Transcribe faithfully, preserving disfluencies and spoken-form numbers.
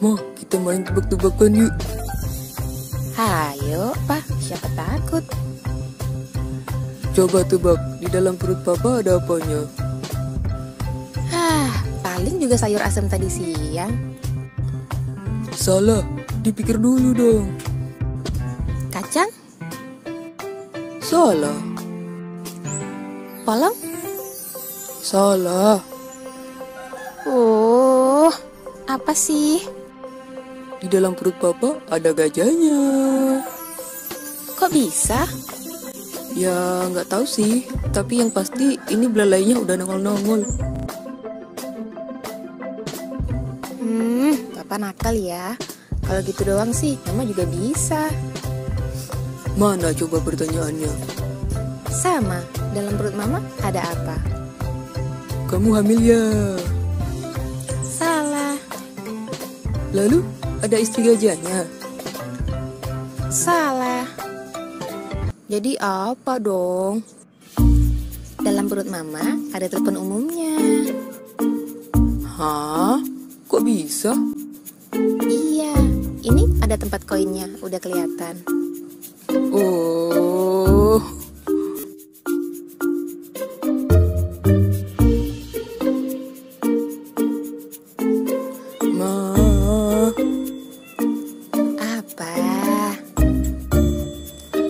Ma, kita main tebak-tebakan yuk. Hayo, Pak. Siapa takut? Coba tebak, di dalam perut Papa ada apanya? Hah, paling juga sayur asam tadi siang. Salah, dipikir dulu dong. Kacang? Salah. Polong? Salah. Oh, apa sih? Di dalam perut Papa ada gajahnya. Kok bisa? Ya, nggak tahu sih. Tapi yang pasti ini belalainya udah nongol-nongol. Hmm, Papa nakal ya. Kalau gitu doang sih, Mama juga bisa. Mana coba pertanyaannya? Sama, dalam perut Mama ada apa? Kamu hamil ya? Salah. Lalu? Ada istri gajahnya? Salah. Jadi apa dong? Dalam perut Mama ada telepon umumnya. Hah? Kok bisa? Iya, ini ada tempat koinnya, udah kelihatan. Oh.